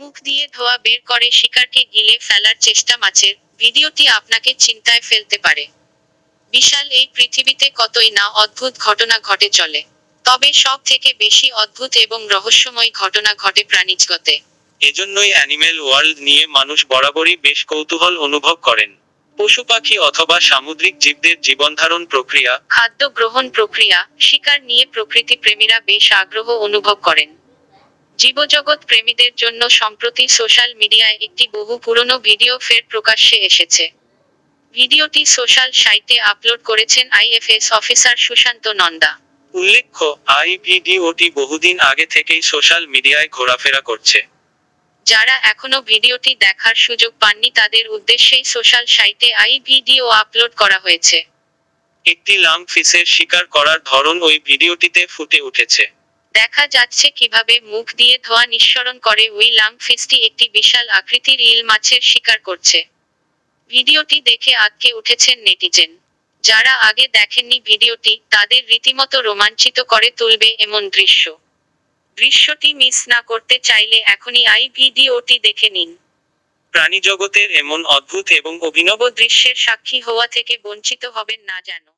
মুখ দিয়ে ধোয়া বের করে শিকারকে গিলে ফেলার চেষ্টা মাছের, ভিডিওটি আপনাকে চিন্তায় ফেলতে পারে। বিশাল এই পৃথিবীতে কতই না অদ্ভুত ঘটনা ঘটে চলে, তবে সব থেকে বেশি অদ্ভুত এবং রহস্যময় ঘটনা ঘটে প্রাণীজগতে। এজন্যই অ্যানিমেল ওয়ার্ল্ড নিয়ে মানুষ বরাবরই বেশ কৌতূহল অনুভব করেন। পশু পাখি অথবা সামুদ্রিক জীবদের জীবনধারণ প্রক্রিয়া, খাদ্য গ্রহণ প্রক্রিয়া, শিকার নিয়ে প্রকৃতি প্রেমীরা বেশ আগ্রহ অনুভব করেন। জীবজগৎ প্রেমীদের জন্য সম্প্রতি সোশ্যাল মিডিয়ায় একটি বহু পুরনো ভিডিও ফের প্রকাশ্যে এসেছে। ভিডিওটি সোশ্যাল সাইটে আপলোড করেছেন আইএফএস অফিসার সুশান্ত নন্দা। উল্লেখ্য, এই ভিডিওটি বহুদিন আগে থেকেই সোশ্যাল মিডিয়ায় ঘোরাফেরা করছে। যারা এখনো ভিডিওটি দেখার সুযোগ পাননি তাদের উদ্দেশ্যেই সোশ্যাল সাইটে এই ভিডিও আপলোড করা হয়েছে। একটি ল্যাংফিশের শিকার করার ধরন ওই ভিডিওটিতে ফুটে উঠেছে। দেখা যাচ্ছে কিভাবে মুখ দিয়ে ধোঁয়া নিঃসরণ করে ওই ল্যাংফিশটি একটি বিশাল আকৃতির ইল মাছের শিকার করছে। ভিডিওটি দেখে আটকে উঠেছেন নেটিজেন। যারা আগে দেখেননি ভিডিওটি, তাদের রীতিমতো রোমাঞ্চিত করে তুলবে এমন দৃশ্য। দৃশ্যটি মিস না করতে চাইলে এখনই এই ভিডিওটি দেখে নিন। প্রাণীজগতের এমন অদ্ভুত এবং অভিনব দৃশ্যের সাক্ষী হওয়া থেকে বঞ্চিত হবেন না যেন।